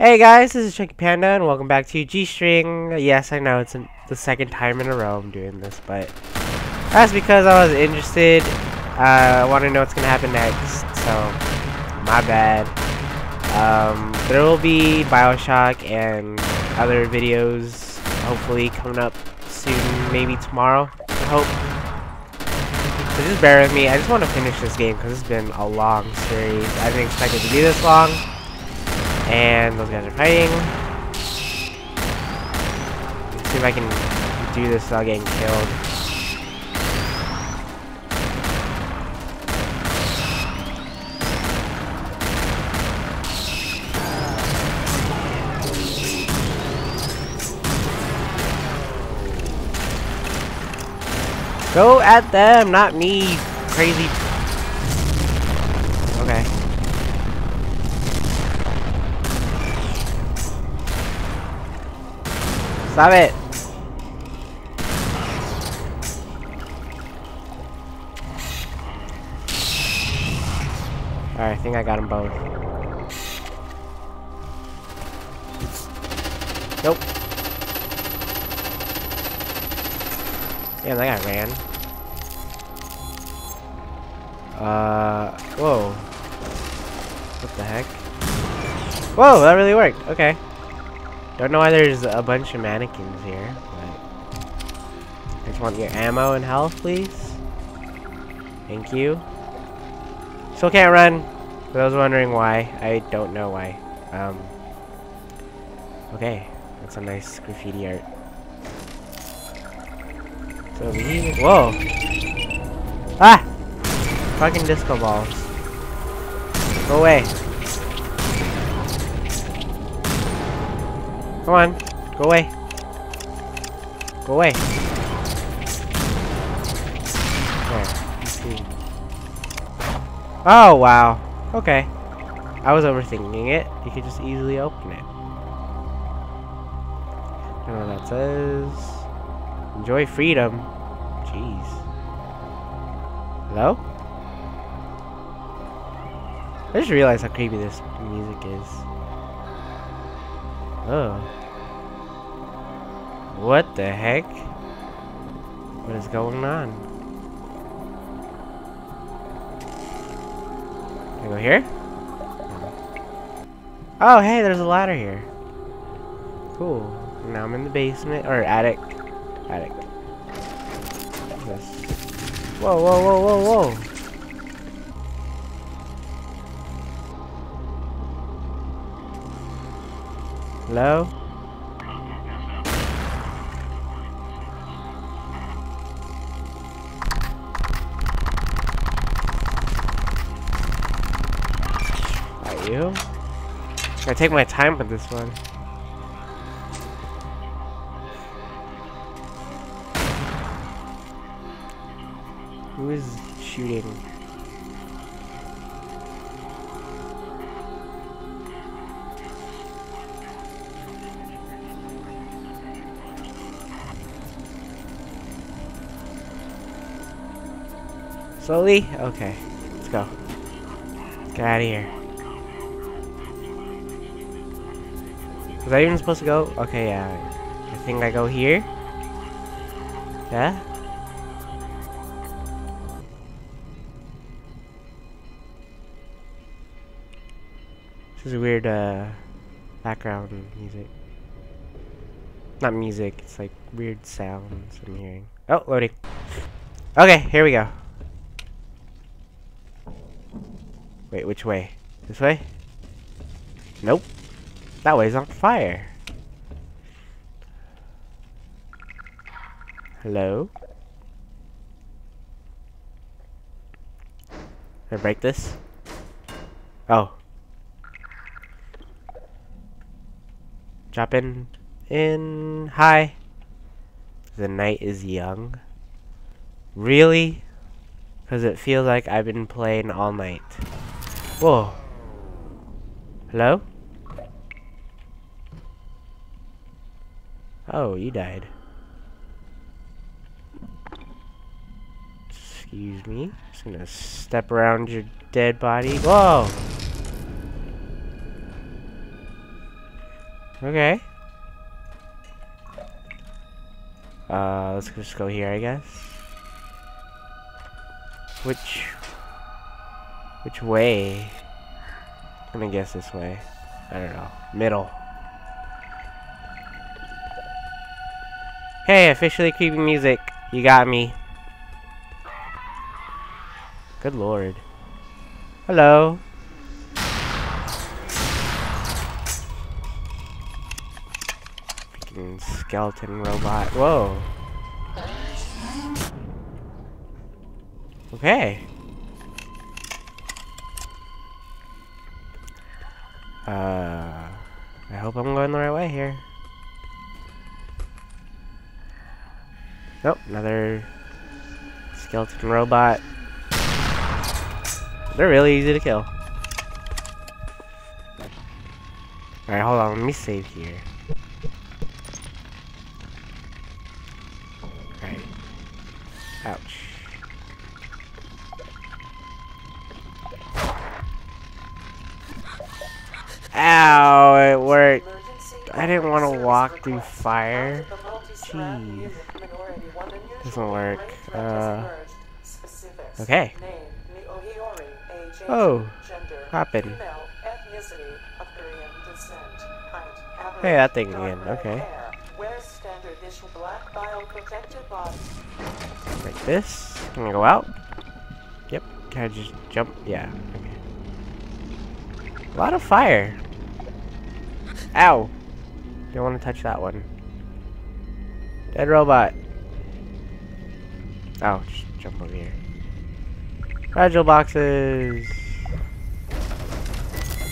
Hey guys, this is Chunkey Panda, and welcome back to G-String. Yes, I know it's the second time in a row I'm doing this, but that's because I was interested. I want to know what's going to happen next, so my bad. There will be Bioshock and other videos hopefully coming up soon, maybe tomorrow, I hope. So just bear with me. I just want to finish this game because it's been a long series. I didn't expect it to be this long. And those guys are fighting. Let's see if I can do this without getting killed. Go at them, not me, crazy. Okay. Stop it! Alright, I think I got them both. Nope. Damn, that guy ran. Whoa. What the heck? Whoa, that really worked. Okay. Don't know why there's a bunch of mannequins here, but I just want your ammo and health, please. Thank you. Still can't run. For those wondering why, I don't know why. Okay, that's a nice graffiti art. So we, whoa! Ah! Fucking disco balls. Go away. Come on, go away. Go away. There. Oh, wow. Okay. I was overthinking it. You could just easily open it. I don't know what that says. Enjoy freedom. Jeez. Hello? I just realized how creepy this music is. Oh. What the heck? What is going on? Can I go here? Oh, hey, there's a ladder here. Cool. Now I'm in the basement, or attic. Attic. Yes. Whoa, whoa, whoa, whoa, whoa. Hello? Are you? I take my time with this one. Who is shooting? Slowly? Okay. Let's go. Let's get out of here. Was I even supposed to go? Okay, yeah. I think I go here. Yeah? This is a weird, background music. Not music, it's like weird sounds I'm hearing. Oh, loading. Okay, here we go. Wait, which way? This way? Nope. That way's on fire. Hello? Can I break this? Oh. Drop in. Hi. The night is young. Really? Because it feels like I've been playing all night. Whoa. Hello? Oh, you died. Excuse me. Just gonna step around your dead body. Whoa! Okay. Let's just go here, I guess. Which way? I'm gonna guess this way. I don't know. Middle. Hey, officially creepy music. You got me. Good lord. Hello. Freaking skeleton robot. Whoa. Okay. I hope I'm going the right way here. Nope, another skeleton robot. They're really easy to kill. Alright, hold on, let me save here. Alright. Ouch. Ow, it worked. I didn't want to walk through fire. Jeez. Doesn't work. Okay. Oh, happen. Hey, that thing again. Okay. Like this. Can I go out? Yep. Can I just jump? Yeah. Okay. A lot of fire. Ow. Don't want to touch that one. Dead robot. Oh, just jump over here. Fragile boxes!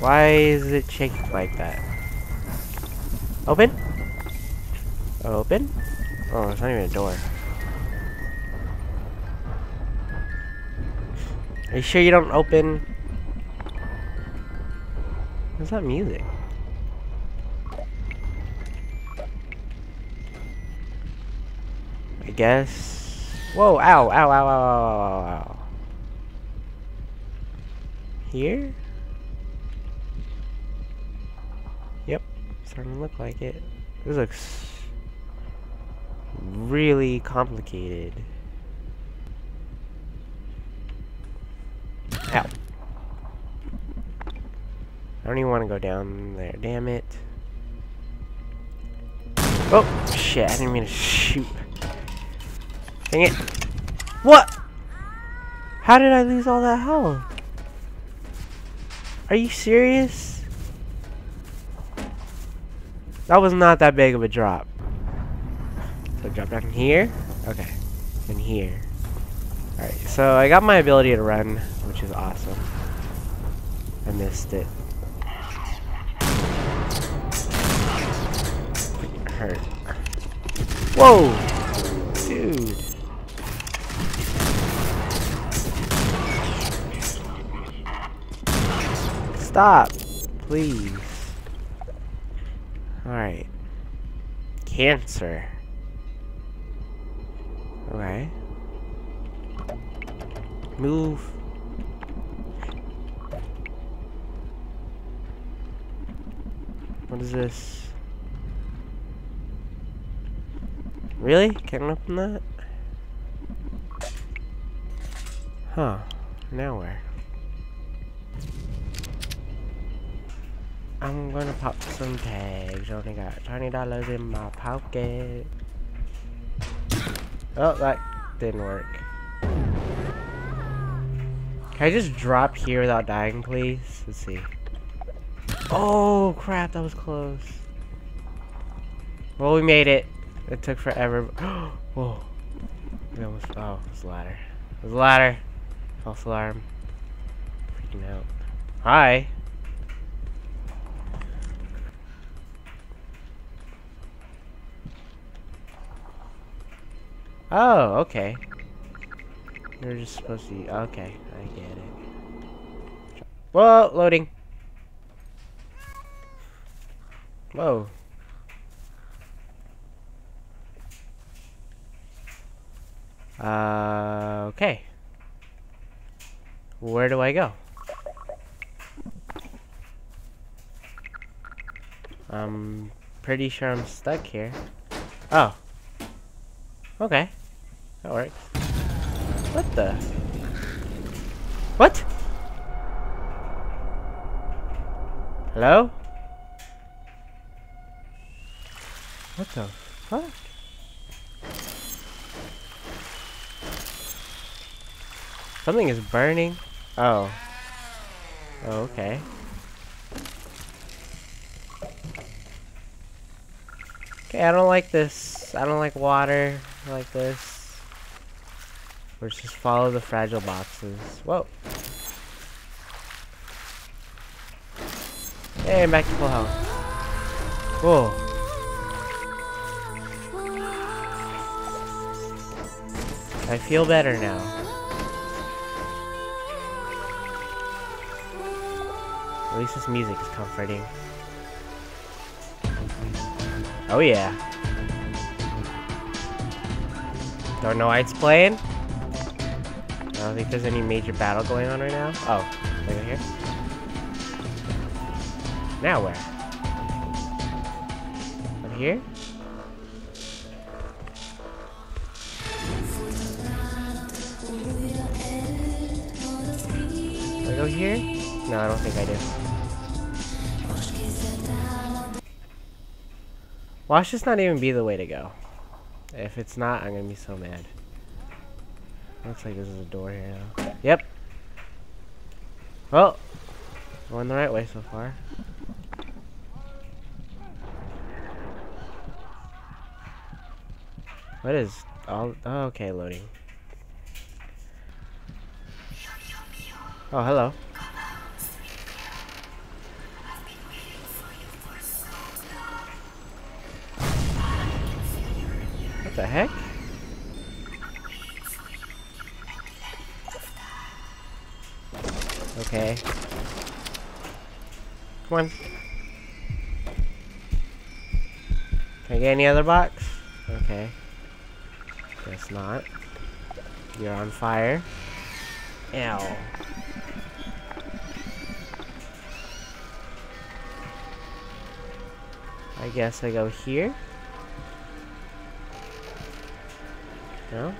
Why is it shaking like that? Open? Open? Oh, it's not even a door. Are you sure you don't open? What's that music? I guess... Whoa, ow, ow, ow, ow, ow, ow, ow. Here? Yep, starting to look like it. This looks really complicated. Ow. I don't even want to go down there, damn it. Oh, shit, I didn't mean to shoot. Dang it. What? How did I lose all that health? Are you serious? That was not that big of a drop. So drop down here. Okay. And here. Alright, so I got my ability to run, which is awesome. I missed it. It hurt. Whoa! Dude. Stop, please. Alright. Cancer. Okay. Move. What is this? Really? Can't open that? Huh. Now where? I'm gonna pop some tags. Only got $20 in my pocket. Oh, that didn't work. Can I just drop here without dying, please? Let's see. Oh, crap, that was close. Well, we made it. It took forever. Whoa. We almost, oh, it was a ladder. It was a ladder. False alarm. Freaking out. Hi. Oh, okay. You're just supposed to... Okay, I get it. Whoa, loading. Whoa. Okay. Where do I go? I'm pretty sure I'm stuck here. Oh. Okay. That works. What the? What? Hello? What the fuck? Something is burning. Oh. Oh, okay. Okay, I don't like this. I don't like water. I like this. Let's just follow the fragile boxes. Whoa. Hey, I'm back to full health. Whoa. I feel better now. At least this music is comforting. Oh yeah. Don't know why it's playing. I don't think there's any major battle going on right now. Oh, right here. Now where? Up here? Do I go here? No, I don't think I do. Watch this not even be the way to go. If it's not, I'm gonna be so mad. Looks like there's a door here now. Yep. Well, going the right way so far. What is all? Oh, okay, loading. Oh, hello. What the heck? Okay. Come on. Can I get any other box? Okay. Guess not. You're on fire. Ow. I guess I go here? No?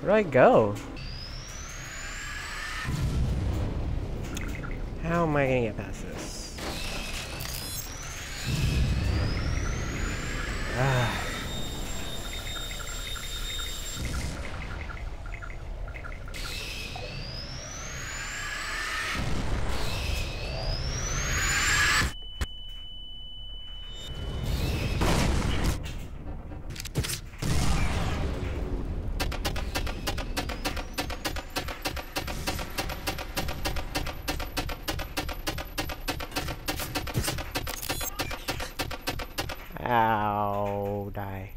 Where do I go? How am I gonna get past this? Ow, die.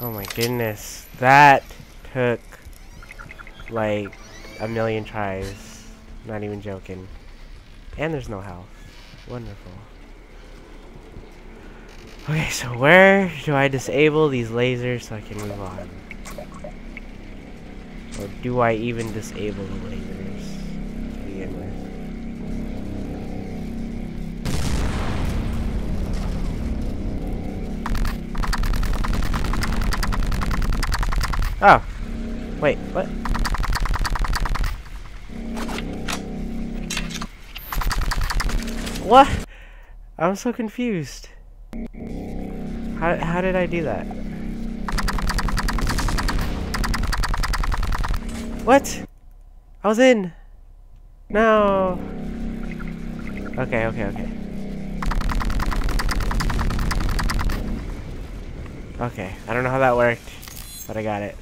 Oh my goodness, that took like a million tries. Not even joking. And there's no health. Wonderful. Okay, so where do I disable these lasers so I can move on? Or do I even disable the lasers to begin with? Oh! Wait, what? What? I'm so confused. How did I do that? What? I was in! No! Okay, okay, okay. Okay, I don't know how that worked, but I got it.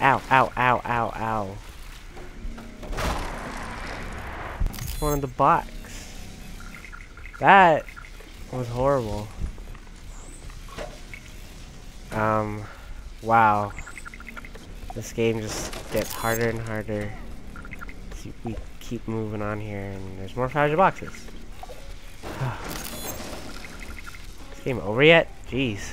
Ow, ow, ow, ow, ow. One of the box. That was horrible. Wow. This game just gets harder and harder. We keep moving on here, and there's more fragile boxes. Is this game over yet? Jeez.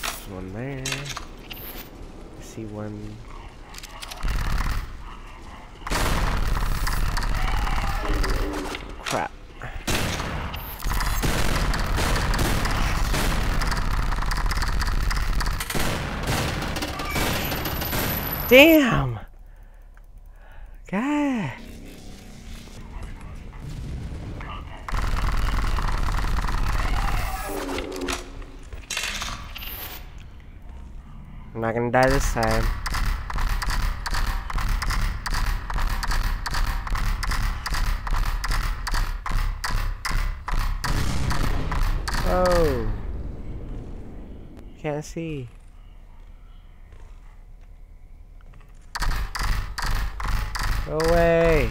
There's one there. I see one. Crap. Damn! God! I'm not gonna die this time. Oh! Can't see. Go away!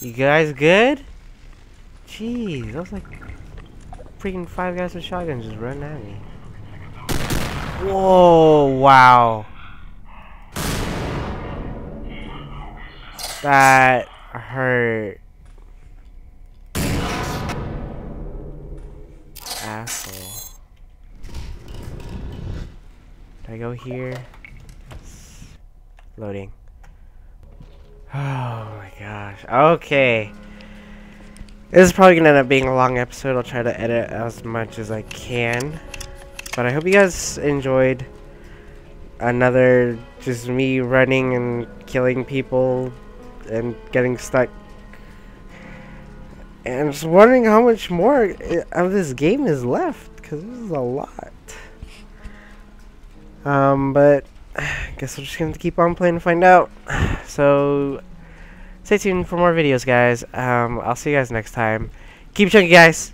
You guys good? Jeez, that was like freaking five guys with shotguns just running at me. Whoa, wow. That hurt. Asshole. Did I go here? It's loading. Oh my gosh. Okay. This is probably gonna end up being a long episode. I'll try to edit as much as I can. But I hope you guys enjoyed another just me running and killing people and getting stuck. And I'm just wondering how much more of this game is left, because this is a lot. But I guess we're just going to keep on playing to find out. So stay tuned for more videos, guys. I'll see you guys next time. Keep chunky, guys.